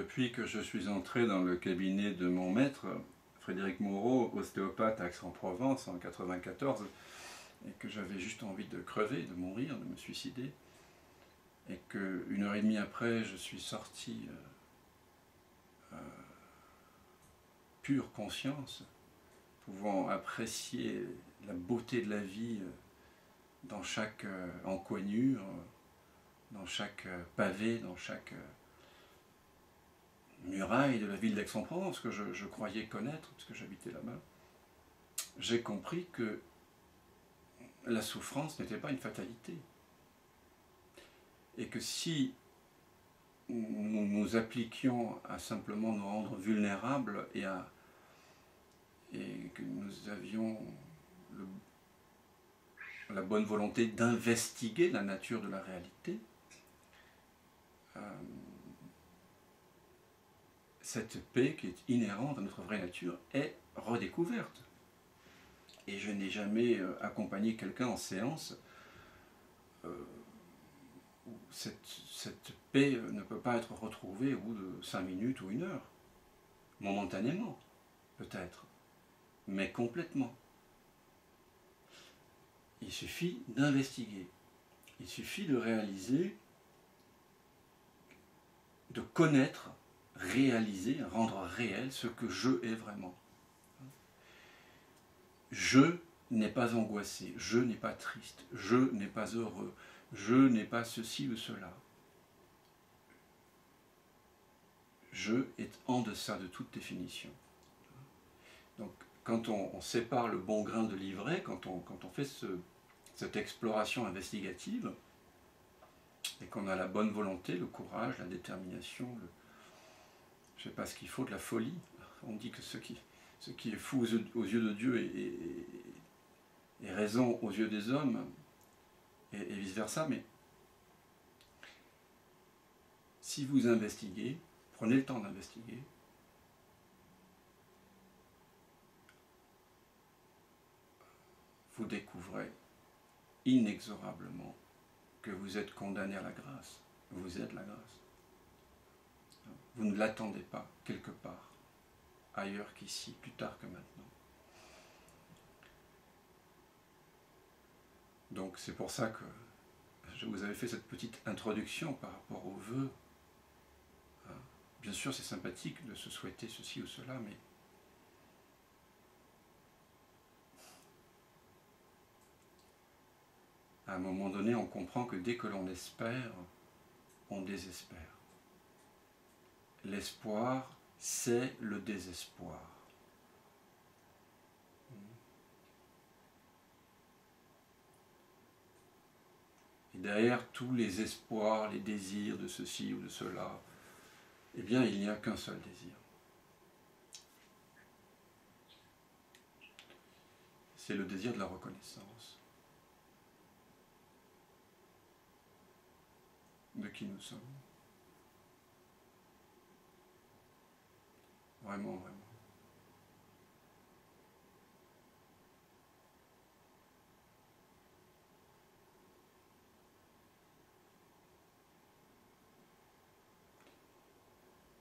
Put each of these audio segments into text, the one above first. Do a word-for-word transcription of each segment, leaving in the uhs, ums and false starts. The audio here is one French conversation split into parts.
depuis que je suis entré dans le cabinet de mon maître, Frédéric Moreau, ostéopathe à Aix-en-Provence en mille neuf cent quatre-vingt-quatorze, et que j'avais juste envie de crever, de mourir, de me suicider, et qu'une heure et demie après, je suis sorti euh, euh, pure conscience, pouvant apprécier la beauté de la vie euh, dans chaque euh, encoignure, euh, dans chaque euh, pavé, dans chaque euh, muraille de la ville d'Aix-en-Provence, que je, je croyais connaître, parce que j'habitais là-bas, j'ai compris que la souffrance n'était pas une fatalité. Et que si nous nous appliquions à simplement nous rendre vulnérables et, à, et que nous avions le, la bonne volonté d'investiguer la nature de la réalité, euh, cette paix qui est inhérente à notre vraie nature est redécouverte. Et je n'ai jamais accompagné quelqu'un en séance euh, où cette, cette paix ne peut pas être retrouvée au bout de cinq minutes ou une heure, momentanément, peut-être, mais complètement. Il suffit d'investiguer, il suffit de réaliser, de connaître, réaliser, rendre réel ce que je est vraiment. Je n'ai pas angoissé, je n'ai pas triste, je n'ai pas heureux, je n'ai pas ceci ou cela. Je est en deçà de toute définition. Donc, quand on, on sépare le bon grain de l'ivraie, quand on, quand on fait ce, cette exploration investigative, et qu'on a la bonne volonté, le courage, la détermination, le, je ne sais pas ce qu'il faut, de la folie, on dit que ce qui... Ce qui est fou aux yeux de Dieu est, est, est raison aux yeux des hommes, et, et vice-versa, mais si vous investiguez, prenez le temps d'investiguer, vous découvrez inexorablement que vous êtes condamné à la grâce, vous êtes la grâce. Vous ne l'attendez pas quelque part, ailleurs qu'ici, plus tard que maintenant. Donc c'est pour ça que je vous avais fait cette petite introduction par rapport aux vœux. Bien sûr, c'est sympathique de se souhaiter ceci ou cela, mais à un moment donné, on comprend que dès que l'on espère, on désespère. L'espoir, c'est le désespoir. Et derrière tous les espoirs, les désirs de ceci ou de cela, eh bien, il n'y a qu'un seul désir. C'est le désir de la reconnaissance de qui nous sommes. Vraiment, vraiment.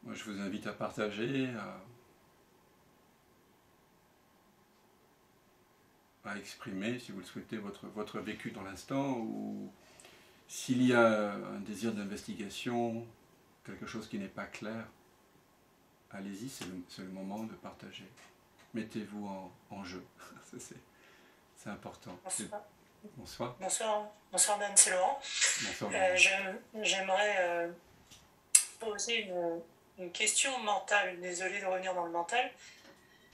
Moi, je vous invite à partager, à, à exprimer, si vous le souhaitez, votre, votre vécu dans l'instant, ou s'il y a un désir d'investigation, quelque chose qui n'est pas clair, allez-y, c'est le, le moment de partager. Mettez-vous en, en jeu. C'est important. Bonsoir. Bonsoir. Bonsoir, bonsoir Dan, c'est Laurent. Bonsoir. Euh, J'aimerais euh, poser une, une question mentale. Désolée de revenir dans le mental.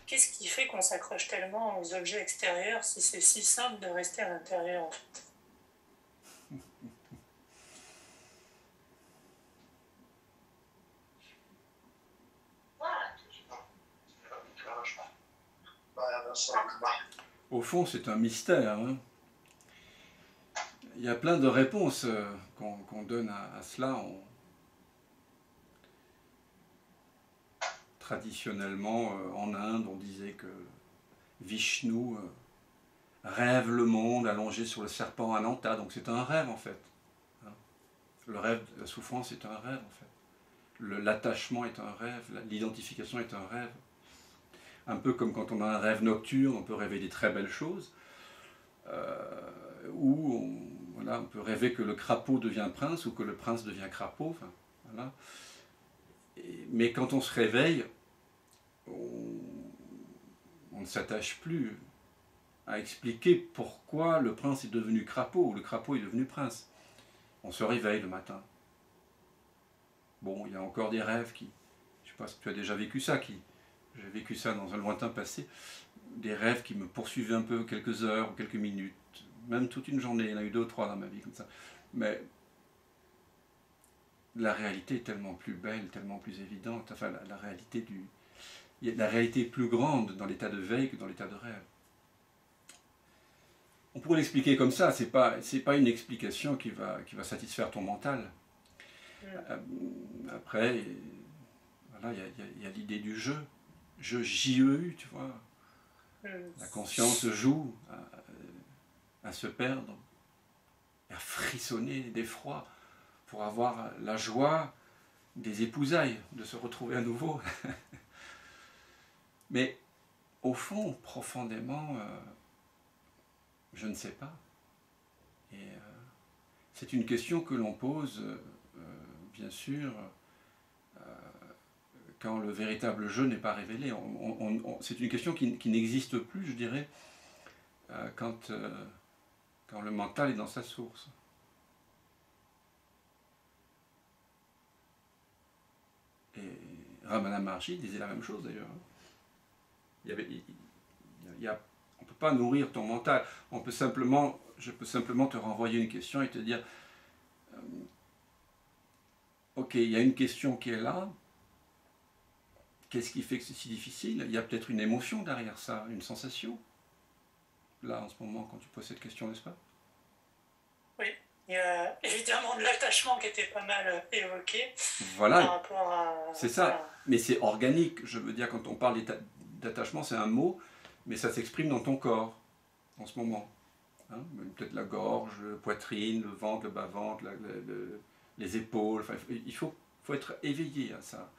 Qu'est-ce qui fait qu'on s'accroche tellement aux objets extérieurs si c'est si simple de rester à l'intérieur, en fait ? Au fond, c'est un mystère. Hein. Il y a plein de réponses euh, qu'on qu'on donne à, à cela. On... Traditionnellement, euh, en Inde, on disait que Vishnu euh, rêve le monde allongé sur le serpent Ananta. Donc c'est un rêve, en fait. Hein. Le rêve de la souffrance est un rêve, en fait. l'attachement est un rêve, l'identification est un rêve. Un peu comme quand on a un rêve nocturne, on peut rêver des très belles choses, euh, ou on, voilà, on peut rêver que le crapaud devient prince, ou que le prince devient crapaud, enfin, voilà. Et, mais quand on se réveille, on, on ne s'attache plus à expliquer pourquoi le prince est devenu crapaud, ou le crapaud est devenu prince. On se réveille le matin. Bon, il y a encore des rêves qui... Je ne sais pas si tu as déjà vécu ça, qui... J'ai vécu ça dans un lointain passé, des rêves qui me poursuivaient un peu quelques heures, quelques minutes, même toute une journée, il y en a eu deux ou trois dans ma vie comme ça. Mais la réalité est tellement plus belle, tellement plus évidente, enfin la, la réalité du... La réalité est plus grande dans l'état de veille que dans l'état de rêve. On pourrait l'expliquer comme ça, c'est pas, c'est pas une explication qui va, qui va satisfaire ton mental. Après, voilà, il y a, y a, y a l'idée du jeu. Je J E U, tu vois. La conscience joue à, à se perdre, à frissonner d'effroi pour avoir la joie des épousailles, de se retrouver à nouveau. Mais au fond, profondément, euh, je ne sais pas. Et euh, c'est une question que l'on pose, euh, bien sûr, euh, quand le véritable jeu n'est pas révélé. C'est une question qui, qui n'existe plus, je dirais, euh, quand, euh, quand le mental est dans sa source. Et Ramana Maharshi disait la même chose d'ailleurs. Il y avait, il, il y a, on ne peut pas nourrir ton mental, on peut simplement, je peux simplement te renvoyer une question et te dire, euh, ok, il y a une question qui est là, qu'est-ce qui fait que c'est si difficile? Il y a peut-être une émotion derrière ça, une sensation. Là, en ce moment, quand tu poses cette question, n'est-ce pas? Oui, il y a évidemment de l'attachement qui était pas mal évoqué. Voilà, par rapport à... c'est ça. Voilà. Mais c'est organique, je veux dire, quand on parle d'attachement, c'est un mot, mais ça s'exprime dans ton corps, en ce moment. Hein? Peut-être la gorge, la poitrine, le ventre, le bas-ventre, la, la, le, les épaules. Enfin, il faut, faut être éveillé à ça.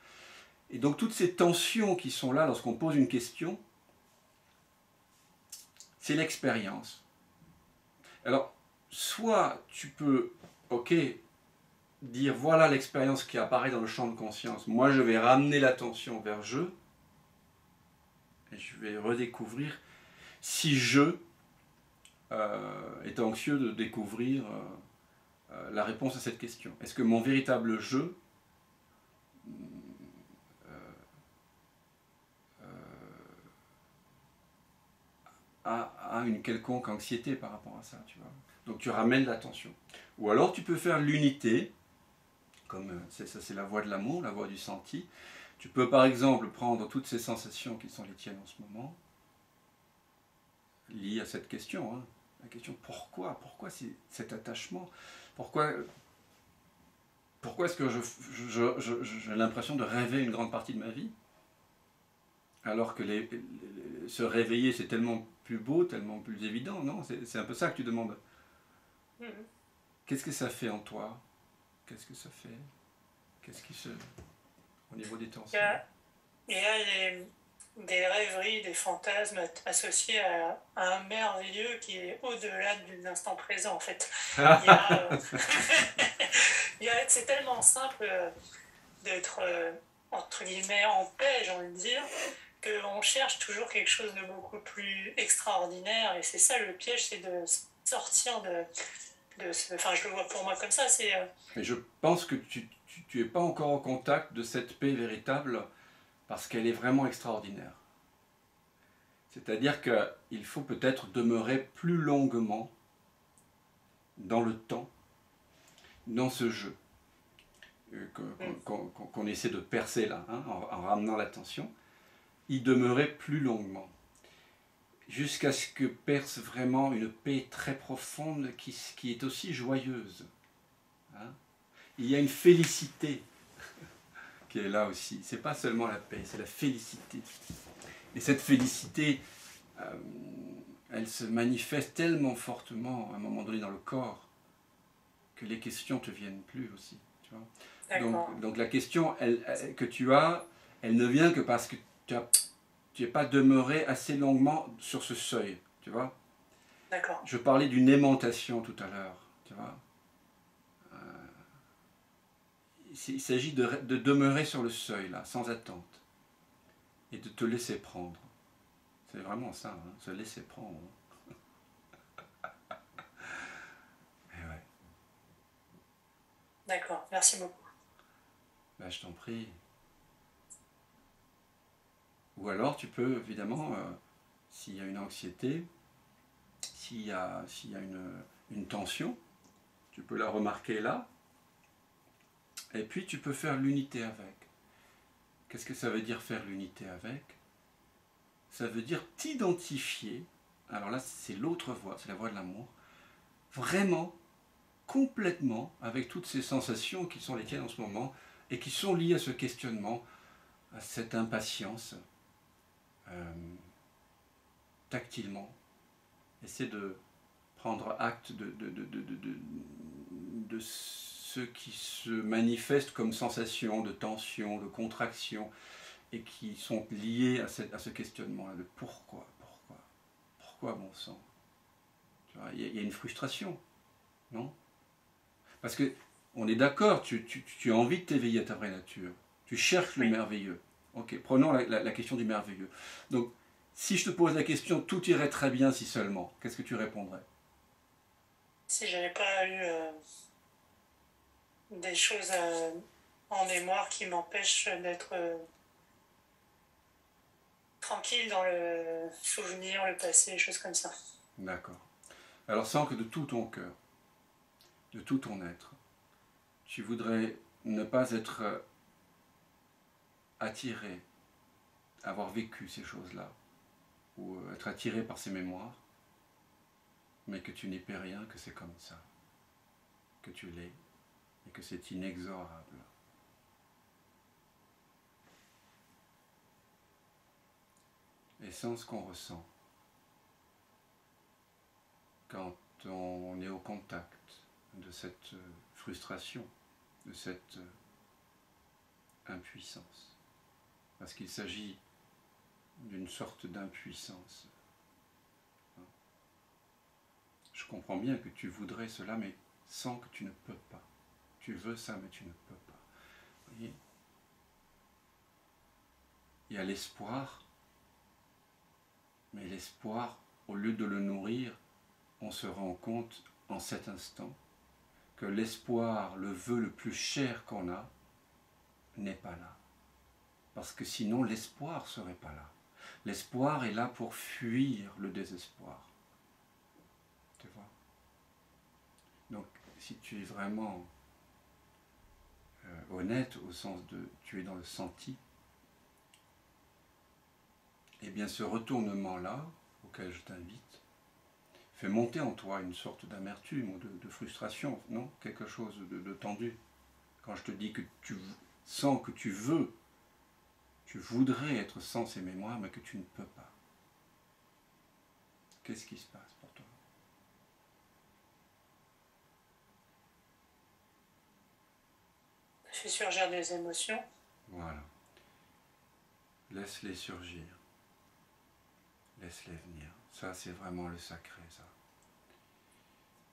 Et donc toutes ces tensions qui sont là lorsqu'on pose une question, c'est l'expérience. Alors, soit tu peux, ok, dire voilà l'expérience qui apparaît dans le champ de conscience, moi je vais ramener l'attention vers je, et je vais redécouvrir si je euh, est anxieux de découvrir euh, la réponse à cette question. Est-ce que mon véritable je... à une quelconque anxiété par rapport à ça, tu vois. Donc tu ramènes l'attention. Ou alors tu peux faire l'unité, comme c'est ça, c'est la voie de l'amour, la voie du senti. Tu peux par exemple prendre toutes ces sensations qui sont les tiennes en ce moment, liées à cette question, hein, la question pourquoi, pourquoi cet attachement, pourquoi, pourquoi est-ce que je, je, je, je, j'ai l'impression de rêver une grande partie de ma vie, alors que les, les, se réveiller c'est tellement plus beau, tellement plus évident, non? C'est un peu ça que tu demandes. Mmh. Qu'est-ce que ça fait en toi? Qu'est-ce que ça fait? Qu'est-ce qui se... au niveau des tensions? Il y a les, des rêveries, des fantasmes associés à, à un merveilleux qui est au-delà de l'instant présent, en fait. euh, c'est tellement simple d'être, euh, entre guillemets, en paix, j'ai envie de dire, on cherche toujours quelque chose de beaucoup plus extraordinaire, et c'est ça le piège, c'est de sortir de, de ce... Enfin, je le vois pour moi comme ça, c'est... Mais je pense que tu n'es pas encore en contact de cette paix véritable, parce qu'elle est vraiment extraordinaire. C'est-à-dire qu'il faut peut-être demeurer plus longuement dans le temps, dans ce jeu, qu'on mmh. qu'on, qu'on essaie de percer là, hein, en, en ramenant l'attention, y demeurer plus longuement, jusqu'à ce que perce vraiment une paix très profonde qui, qui est aussi joyeuse. Hein? Il y a une félicité qui est là aussi. C'est pas seulement la paix, c'est la félicité. Et cette félicité, euh, elle se manifeste tellement fortement à un moment donné dans le corps que les questions te viennent plus aussi. Tu vois? Donc, donc la question elle, elle, que tu as, elle ne vient que parce que tu n'es tu pas demeuré assez longuement sur ce seuil, tu vois. D'accord. Je parlais d'une aimantation tout à l'heure, tu vois. Euh, il s'agit de, de demeurer sur le seuil, là, sans attente, et de te laisser prendre. C'est vraiment ça, hein, se laisser prendre. Ouais. D'accord, merci beaucoup. Ben, je t'en prie. Ou alors tu peux, évidemment, euh, s'il y a une anxiété, s'il y a, s'il y a une, une tension, tu peux la remarquer là, et puis tu peux faire l'unité avec. Qu'est-ce que ça veut dire faire l'unité avec? Ça veut dire t'identifier, alors là c'est l'autre voie, c'est la voie de l'amour, vraiment, complètement, avec toutes ces sensations qui sont les tiennes en ce moment, et qui sont liées à ce questionnement, à cette impatience, euh, tactilement. Essaie de prendre acte de, de, de, de, de, de, de ce qui se manifeste comme sensation de tension, de contraction, et qui sont liées à, cette, à ce questionnement-là, de pourquoi, pourquoi, pourquoi bon sang? Tu vois, il y, y a une frustration, non? Parce que on est d'accord, tu, tu, tu as envie de t'éveiller à ta vraie nature, tu cherches le merveilleux. Ok, prenons la, la, la question du merveilleux. Donc, si je te pose la question, tout irait très bien si seulement, qu'est-ce que tu répondrais? Si je n'avais pas eu euh, des choses euh, en mémoire qui m'empêchent d'être euh, tranquille dans le souvenir, le passé, des choses comme ça. D'accord. Alors sans que de tout ton cœur, de tout ton être, tu voudrais ne pas être attiré, avoir vécu ces choses-là, ou être attiré par ces mémoires, mais que tu n'y peux rien, que c'est comme ça, que tu l'es, et que c'est inexorable. Et sans ce qu'on ressent, quand on est au contact de cette frustration, de cette impuissance, parce qu'il s'agit d'une sorte d'impuissance. Je comprends bien que tu voudrais cela, mais sans que tu ne peux pas. Tu veux ça, mais tu ne peux pas. Vous voyez? Il y a l'espoir, mais l'espoir, au lieu de le nourrir, on se rend compte en cet instant que l'espoir, le vœu le plus cher qu'on a, n'est pas là. Parce que sinon, l'espoir ne serait pas là. L'espoir est là pour fuir le désespoir. Tu vois? Donc, si tu es vraiment euh, honnête, au sens de tu es dans le senti, eh bien ce retournement-là, auquel je t'invite, fait monter en toi une sorte d'amertume ou de, de frustration, non? Quelque chose de, de tendu. Quand je te dis que tu sens que tu veux, tu voudrais être sans ces mémoires, mais que tu ne peux pas. Qu'est-ce qui se passe pour toi? Je fais surgir des émotions. Voilà. Laisse-les surgir. Laisse-les venir. Ça, c'est vraiment le sacré, ça.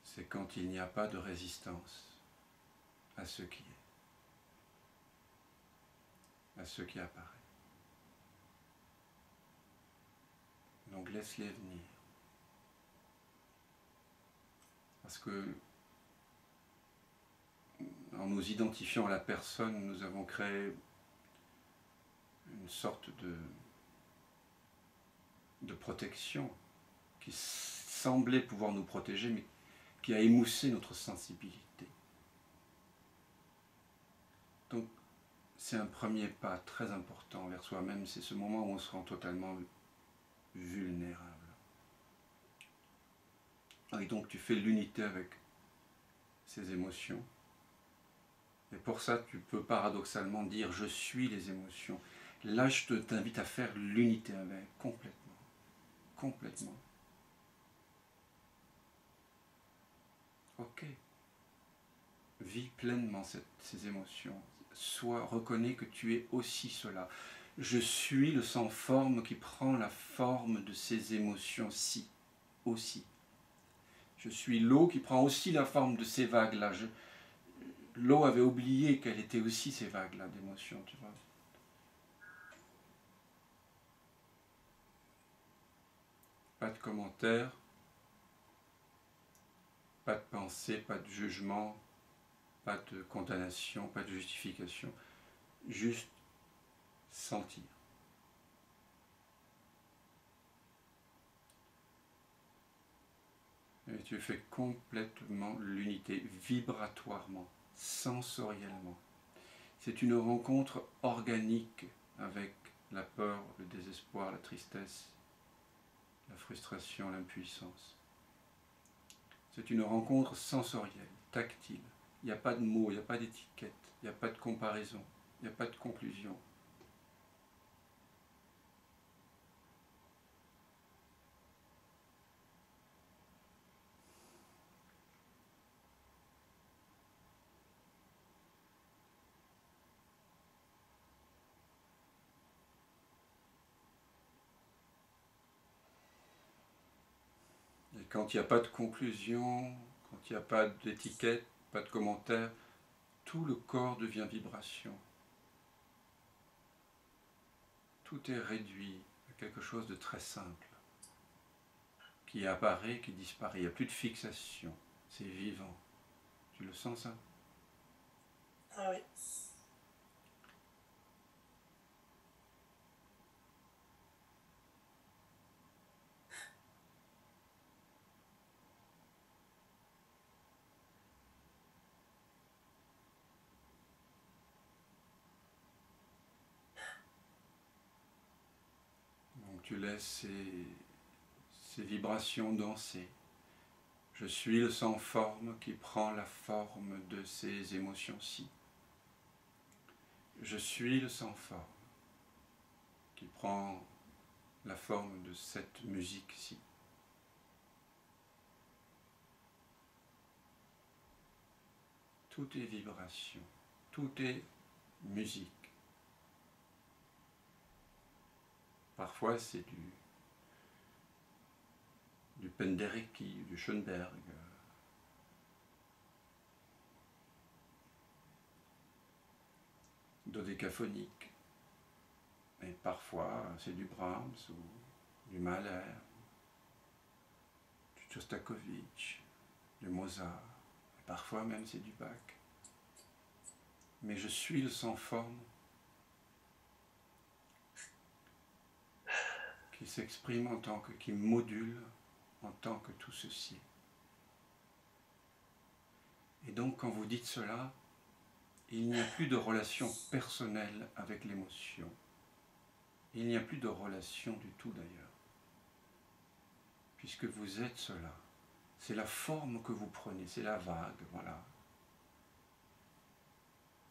C'est quand il n'y a pas de résistance à ce qui est, à ce qui apparaît. Donc laisse-les venir. Parce que, en nous identifiant à la personne, nous avons créé une sorte de, de protection qui semblait pouvoir nous protéger, mais qui a émoussé notre sensibilité. Donc, c'est un premier pas très important vers soi-même, c'est ce moment où on se rend totalement vulnérable. Et donc, tu fais l'unité avec ces émotions. Et pour ça, tu peux paradoxalement dire « je suis les émotions ». Là, je t'invite à faire l'unité avec, complètement. Complètement. Ok. vis pleinement cette, ces émotions. Sois, reconnais que tu es aussi cela. Je suis le sans-forme qui prend la forme de ces émotions-ci, aussi. Je suis l'eau qui prend aussi la forme de ces vagues-là. L'eau avait oublié qu'elle était aussi ces vagues-là d'émotions, tu vois. Pas de commentaires, pas de pensée, pas de jugement, pas de condamnation, pas de justification, juste sentir. Et tu fais complètement l'unité, vibratoirement, sensoriellement. C'est une rencontre organique avec la peur, le désespoir, la tristesse, la frustration, l'impuissance. C'est une rencontre sensorielle, tactile. Il n'y a pas de mots, il n'y a pas d'étiquette, il n'y a pas de comparaison, il n'y a pas de conclusion. Quand il n'y a pas de conclusion, quand il n'y a pas d'étiquette, pas de commentaire, tout le corps devient vibration. Tout est réduit à quelque chose de très simple, qui apparaît, qui disparaît. Il n'y a plus de fixation, c'est vivant. Tu le sens ça? Ah oui. Tu laisses ces, ces vibrations danser. Je suis le sans-forme qui prend la forme de ces émotions-ci. Je suis le sans-forme qui prend la forme de cette musique-ci. Tout est vibration, tout est musique. Parfois, c'est du, du Penderecki, du Schoenberg. Dodécaphonique. Et parfois, c'est du Brahms ou du Mahler, du Tchaïkovitch, du Mozart. Et parfois même, c'est du Bach. Mais je suis le sans-forme qui s'exprime en tant que, qui module en tant que tout ceci. Et donc quand vous dites cela, il n'y a plus de relation personnelle avec l'émotion. Il n'y a plus de relation du tout d'ailleurs. Puisque vous êtes cela, c'est la forme que vous prenez, c'est la vague, voilà.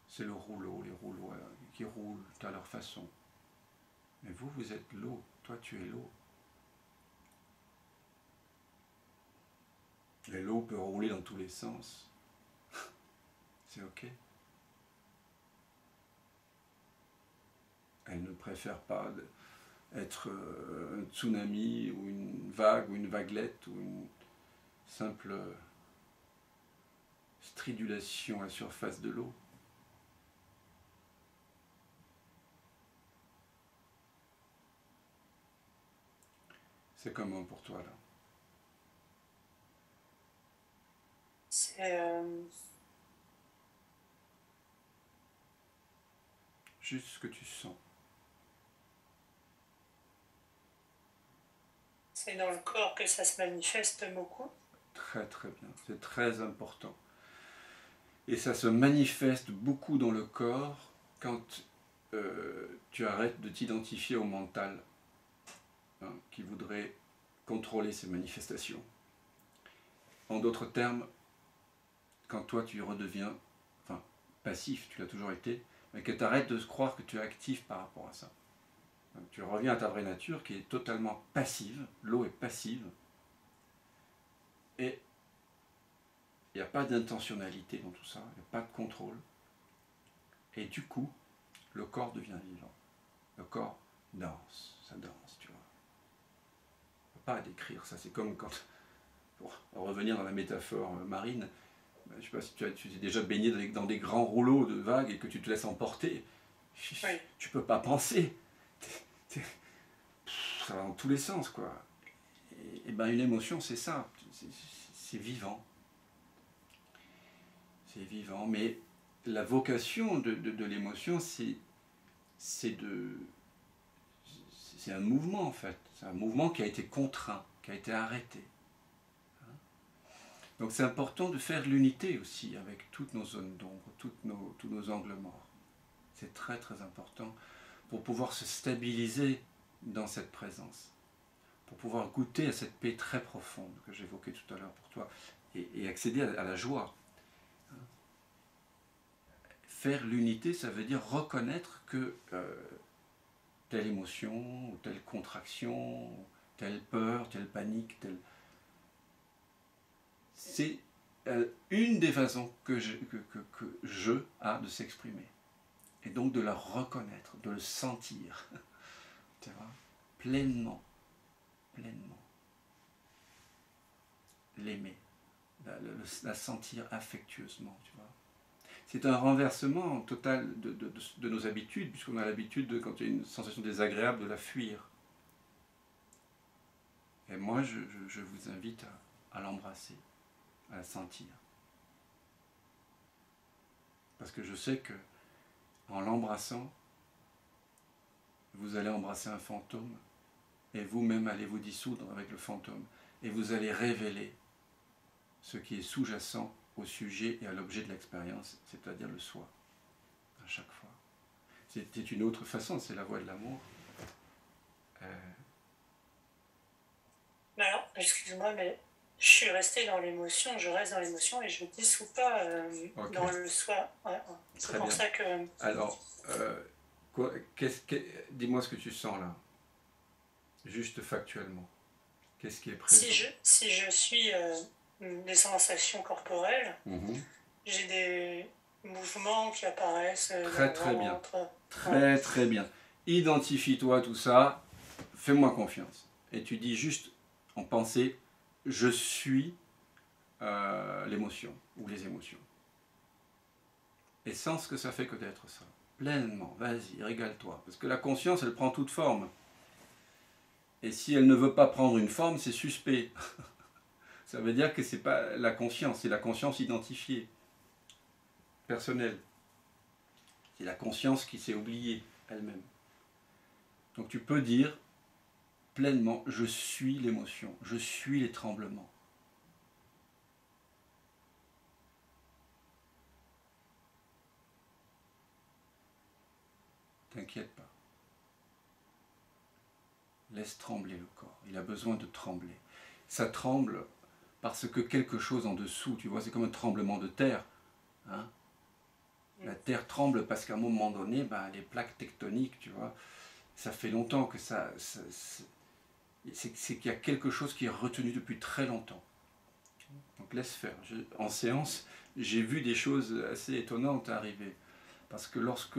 C'est le rouleau, les rouleaux qui roulent à leur façon. Mais vous, vous êtes l'eau. Toi, tu es l'eau. Et l'eau peut rouler dans tous les sens. C'est OK. Elle ne préfère pas être un tsunami ou une vague ou une vaguelette ou une simple stridulation à la surface de l'eau. C'est comment pour toi, là? C'est... Euh... juste ce que tu sens. C'est dans le corps que ça se manifeste beaucoup. Très très bien, c'est très important. Et ça se manifeste beaucoup dans le corps quand euh, tu arrêtes de t'identifier au mental. Hein, qui voudrait contrôler ces manifestations. En d'autres termes, quand toi tu redeviens, enfin passif, tu l'as toujours été, mais que tu arrêtes de croire que tu es actif par rapport à ça. Donc, tu reviens à ta vraie nature qui est totalement passive, l'eau est passive, et il n'y a pas d'intentionnalité dans tout ça, il n'y a pas de contrôle. Et du coup, le corps devient vivant. Le corps danse, ça danse, tu vois. On ne peut pas décrire ça, c'est comme quand, pour revenir dans la métaphore marine, je ne sais pas si tu, as, tu es déjà baigné dans des grands rouleaux de vagues et que tu te laisses emporter, oui. Tu ne peux pas penser. T'es, t'es, ça va dans tous les sens, quoi. Et, et ben, une émotion, c'est ça, c'est vivant. C'est vivant, mais la vocation de, de, de l'émotion, c'est c'est un mouvement, en fait. C'est un mouvement qui a été contraint, qui a été arrêté. Hein? Donc c'est important de faire l'unité aussi avec toutes nos zones d'ombre, toutes nos, tous nos angles morts. C'est très très important pour pouvoir se stabiliser dans cette présence, pour pouvoir goûter à cette paix très profonde que j'évoquais tout à l'heure pour toi, et, et accéder à, à la joie. Faire l'unité, ça veut dire reconnaître que euh, telle émotion, ou telle contraction, telle peur, telle panique, telle... c'est euh, une des façons que je, que, que, que je a de s'exprimer. Et donc de la reconnaître, de le sentir, tu vois, pleinement, pleinement. L'aimer, la, la, la sentir affectueusement, tu vois. C'est un renversement total de, de, de, de nos habitudes, puisqu'on a l'habitude, quand il y a une sensation désagréable, de la fuir. Et moi, je, je, je vous invite à, à l'embrasser, à la sentir. Parce que je sais que, en l'embrassant, vous allez embrasser un fantôme, et vous-même allez vous dissoudre avec le fantôme, et vous allez révéler ce qui est sous-jacent au sujet et à l'objet de l'expérience, c'est-à-dire le soi, à chaque fois. C'est une autre façon, c'est la voie de l'amour. Euh... Alors, excuse-moi, mais je suis restée dans l'émotion, je reste dans l'émotion et je ne dissous pas euh, okay. Dans le soi. Ouais, c'est pour bien. Ça que... Alors, euh, dis-moi ce que tu sens là, juste factuellement. Qu'est-ce qui est présent? Si je, si je suis... Euh, des sensations corporelles, mmh. J'ai des mouvements qui apparaissent. Très très bien, entre... très ouais. très bien. Identifie-toi tout ça, fais-moi confiance. Et tu dis juste en pensée, je suis euh, l'émotion ou les émotions. Et sens ce que ça fait que d'être ça, pleinement, vas-y, régale-toi. Parce que la conscience, elle prend toute forme. Et si elle ne veut pas prendre une forme, c'est suspect. Ça veut dire que ce n'est pas la conscience, c'est la conscience identifiée, personnelle. C'est la conscience qui s'est oubliée elle-même. Donc tu peux dire pleinement, je suis l'émotion, je suis les tremblements. T'inquiète pas. Laisse trembler le corps, il a besoin de trembler. Ça tremble... parce que quelque chose en dessous, tu vois, c'est comme un tremblement de terre. Hein? La terre tremble parce qu'à un moment donné, bah, les plaques tectoniques, tu vois, ça fait longtemps que ça... ça c'est qu'il y a quelque chose qui est retenu depuis très longtemps. Donc laisse faire. Je, en séance, j'ai vu des choses assez étonnantes arriver. Parce que lorsque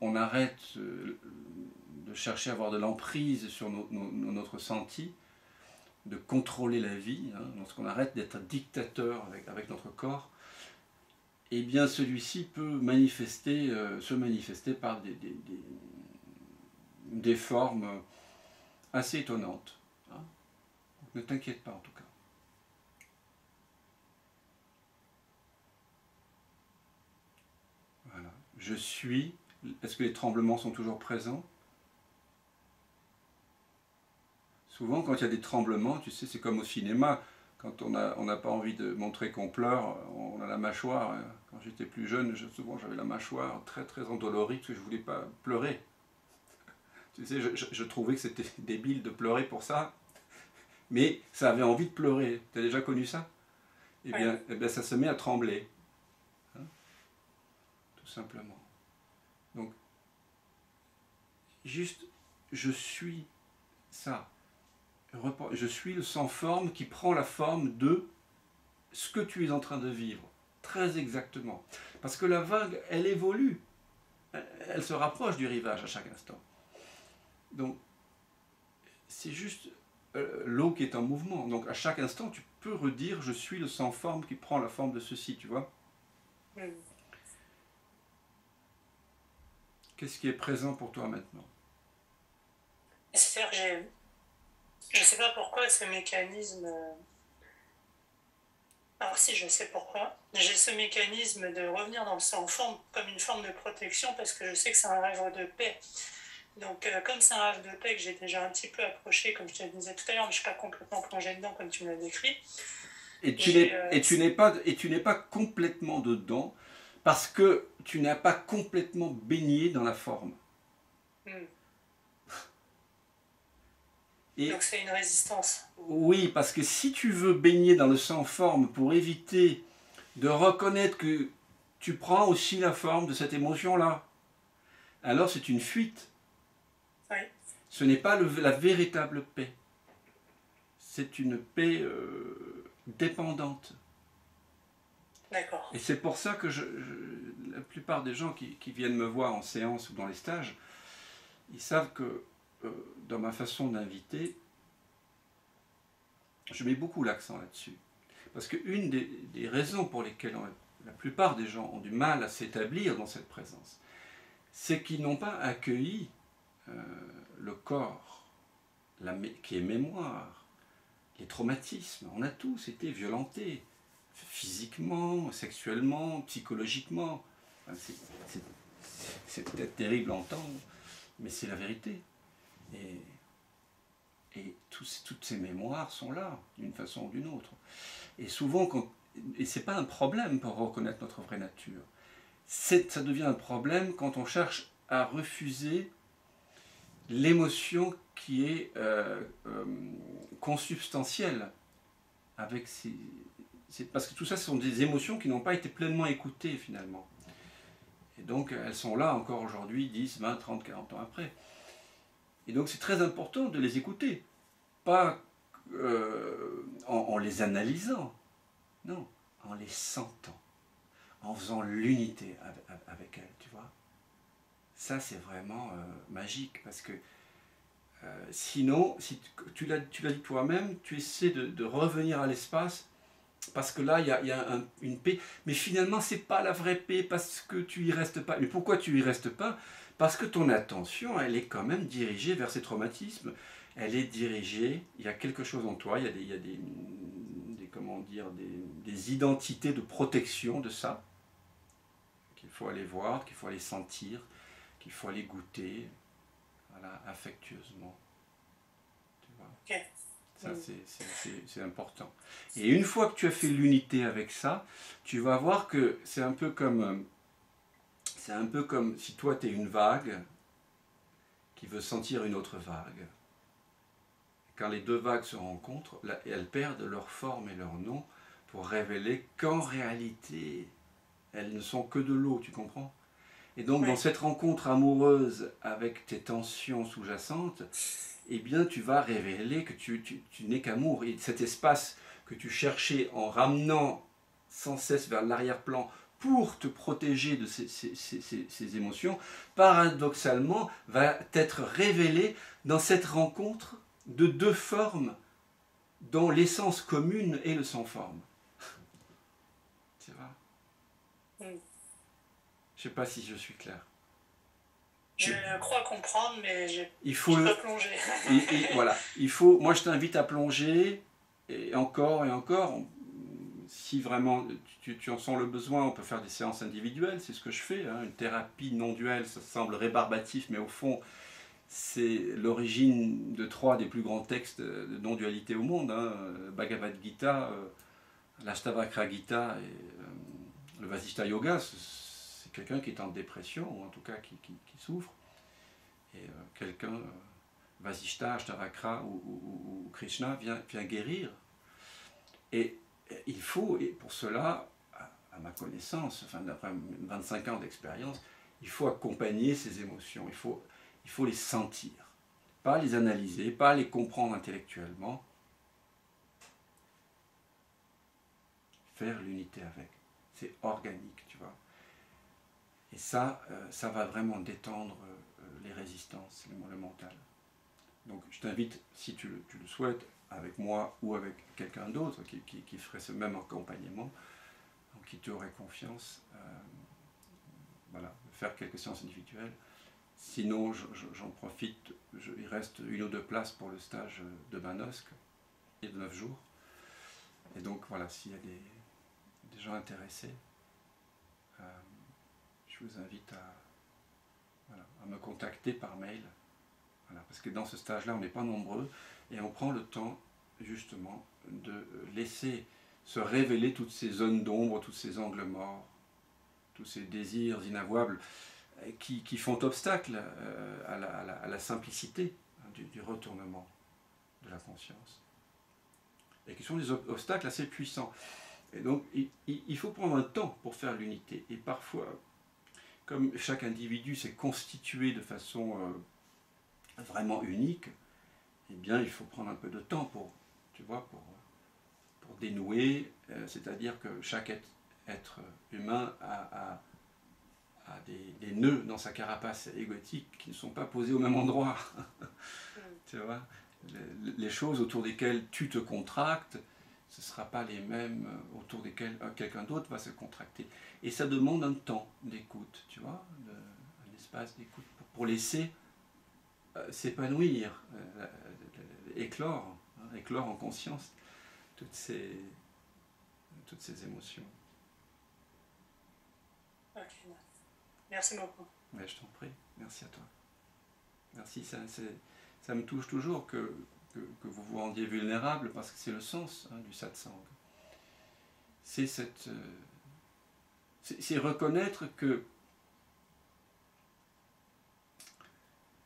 on arrête de chercher à avoir de l'emprise sur no, no, notre senti, de contrôler la vie, hein, lorsqu'on arrête d'être dictateur avec, avec notre corps, eh bien celui-ci peut manifester, euh, se manifester par des, des, des, des formes assez étonnantes. Hein. Ne t'inquiète pas en tout cas. Voilà. Je suis... Est-ce que les tremblements sont toujours présents ? Souvent, quand il y a des tremblements, tu sais, c'est comme au cinéma. Quand on n'a on a pas envie de montrer qu'on pleure, on a la mâchoire. Quand j'étais plus jeune, je, souvent j'avais la mâchoire très très endolorie parce que je ne voulais pas pleurer. Tu sais, je, je, je trouvais que c'était débile de pleurer pour ça. Mais ça avait envie de pleurer. Tu as déjà connu ça? Eh bien, eh bien, ça se met à trembler. Hein? Tout simplement. Donc, juste, je suis ça. Je suis le sans-forme qui prend la forme de ce que tu es en train de vivre, très exactement. Parce que la vague, elle évolue, elle se rapproche du rivage à chaque instant. Donc, c'est juste euh, l'eau qui est en mouvement. Donc, à chaque instant, tu peux redire, je suis le sans-forme qui prend la forme de ceci, tu vois. Mm. Qu'est-ce qui est présent pour toi maintenant? C'est-à-dire, j'ai... je ne sais pas pourquoi ce mécanisme... Alors si, je sais pourquoi. J'ai ce mécanisme de revenir dans le sans-forme comme une forme de protection parce que je sais que c'est un rêve de paix. Donc, euh, comme c'est un rêve de paix que j'ai déjà un petit peu approché, comme je te le disais tout à l'heure, mais je ne suis pas complètement plongé dedans comme tu me l'as décrit. Et tu n'es euh... pas, pas complètement dedans parce que tu n'as pas complètement baigné dans la forme. Hmm. Et donc c'est une résistance. Oui, parce que si tu veux baigner dans le sans-forme pour éviter de reconnaître que tu prends aussi la forme de cette émotion-là, alors c'est une fuite. Oui. Ce n'est pas le, la véritable paix. C'est une paix euh, dépendante. D'accord. Et c'est pour ça que je, je, la plupart des gens qui, qui viennent me voir en séance ou dans les stages, ils savent que Euh, dans ma façon d'inviter, je mets beaucoup l'accent là-dessus. Parce qu'une des, des raisons pour lesquelles on, la plupart des gens ont du mal à s'établir dans cette présence, c'est qu'ils n'ont pas accueilli euh, le corps, la, qui est mémoire, les traumatismes. On a tous été violentés, physiquement, sexuellement, psychologiquement. C'est peut-être terrible à entendre, mais c'est la vérité. Et, et tout, toutes ces mémoires sont là, d'une façon ou d'une autre. Et souvent, quand, et c'est pas un problème pour reconnaître notre vraie nature. Ça devient un problème quand on cherche à refuser l'émotion qui est euh, euh, consubstantielle. Avec ces, ces, parce que tout ça, ce sont des émotions qui n'ont pas été pleinement écoutées, finalement. Et donc, elles sont là encore aujourd'hui, dix, vingt, trente, quarante ans après. Et donc c'est très important de les écouter, pas euh, en, en les analysant, non, en les sentant, en faisant l'unité avec, avec elles, tu vois. Ça c'est vraiment euh, magique, parce que euh, sinon, si tu l'as dit toi-même, tu essaies de, de revenir à l'espace, parce que là il y a, y a un, une paix, mais finalement c'est pas la vraie paix, parce que tu y restes pas. Mais pourquoi tu y restes pas? Parce que ton attention, elle est quand même dirigée vers ces traumatismes. Elle est dirigée, il y a quelque chose en toi, il y a des, il y a des, des comment dire, des, des identités de protection de ça, qu'il faut aller voir, qu'il faut aller sentir, qu'il faut aller goûter, voilà, affectueusement. Tu vois? Okay. Ça, c'est important. Et une fois que tu as fait l'unité avec ça, tu vas voir que c'est un peu comme... C'est un peu comme si toi, tu es une vague qui veut sentir une autre vague. Quand les deux vagues se rencontrent, elles perdent leur forme et leur nom pour révéler qu'en réalité, elles ne sont que de l'eau, tu comprends? Et donc, oui. Dans cette rencontre amoureuse avec tes tensions sous-jacentes, eh bien, tu vas révéler que tu, tu, tu n'es qu'amour. Et cet espace que tu cherchais en ramenant sans cesse vers l'arrière-plan, pour te protéger de ces, ces, ces, ces, ces émotions, paradoxalement, va être révélé dans cette rencontre de deux formes, dont l'essence commune et le sans-forme. Tu vois? Mm. Je sais pas si je suis clair. Je crois comprendre, mais je ne peux pas plonger. et, et, voilà. Il faut, moi, je t'invite à plonger, et encore et encore... On, si vraiment tu, tu en sens le besoin, on peut faire des séances individuelles, c'est ce que je fais, hein, une thérapie non-duelle, ça semble rébarbatif, mais au fond, c'est l'origine de trois des plus grands textes de non-dualité au monde, hein, Bhagavad Gita, euh, l'Ashtavakra Gita et euh, le Vasishta Yoga, c'est quelqu'un qui est en dépression, ou en tout cas qui, qui, qui souffre, et euh, quelqu'un, euh, Vasishta, Ashtavakra ou, ou, ou Krishna vient, vient guérir. Et il faut, et pour cela, à ma connaissance, enfin, d'après vingt-cinq ans d'expérience, il faut accompagner ces émotions, il faut, il faut les sentir, pas les analyser, pas les comprendre intellectuellement. faire l'unité avec. C'est organique, tu vois. Et ça, euh, ça va vraiment détendre euh, les résistances, le, le mental. Donc je t'invite, si tu le, tu le souhaites, avec moi ou avec quelqu'un d'autre qui, qui, qui ferait ce même accompagnement, donc qui te aurait confiance, euh, voilà, faire quelques séances individuelles. Sinon, j'en profite, je, il reste une ou deux places pour le stage de Manosque, qui est de neuf jours. Et donc voilà, s'il y a des, des gens intéressés, euh, je vous invite à, voilà, à me contacter par mail. Voilà, parce que dans ce stage-là, on n'est pas nombreux, et on prend le temps, justement, de laisser se révéler toutes ces zones d'ombre, tous ces angles morts, tous ces désirs inavouables qui, qui font obstacle euh, à, la, à, la, à la simplicité hein, du, du retournement de la conscience. Et qui sont des obstacles assez puissants. Et donc, il, il faut prendre un temps pour faire l'unité. Et parfois, comme chaque individu s'est constitué de façon... Euh, vraiment unique, eh bien il faut prendre un peu de temps pour, tu vois, pour, pour dénouer, euh, c'est-à-dire que chaque être, être humain a, a, a des, des nœuds dans sa carapace égotique qui ne sont pas posés au même endroit. Tu vois, les, les choses autour desquelles tu te contractes, ce ne sera pas les mêmes autour desquelles euh, quelqu'un d'autre va se contracter. Et ça demande un temps d'écoute, tu vois, de, un espace d'écoute pour, pour laisser s'épanouir, euh, éclore, hein, éclore en conscience toutes ces, toutes ces émotions. Ok, merci beaucoup. Mais je t'en prie, merci à toi. Merci, ça, ça me touche toujours que, que, que vous vous rendiez vulnérable, parce que c'est le sens hein, du satsang. C'est cette, euh, c'est reconnaître que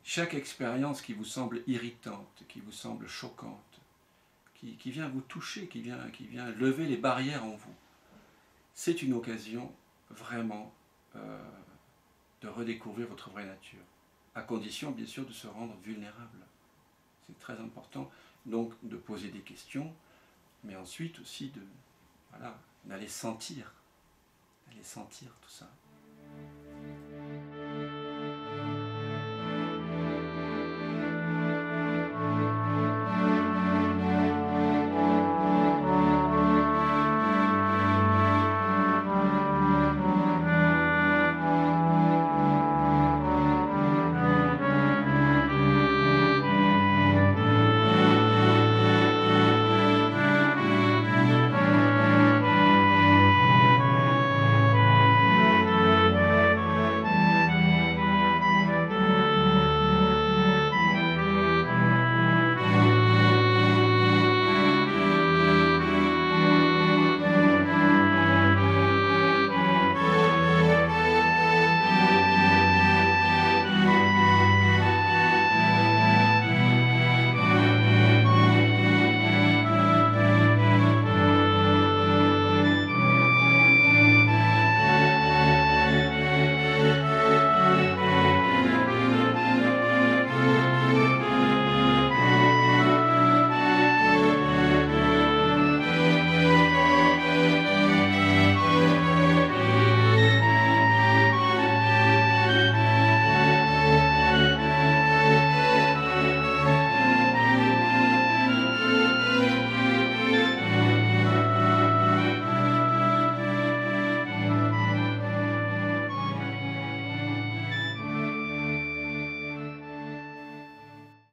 chaque expérience qui vous semble irritante, qui vous semble choquante, qui, qui vient vous toucher, qui vient, qui vient lever les barrières en vous, c'est une occasion vraiment euh, de redécouvrir votre vraie nature, à condition bien sûr de se rendre vulnérable. C'est très important donc de poser des questions, mais ensuite aussi de, voilà, d'aller sentir, d'aller sentir tout ça.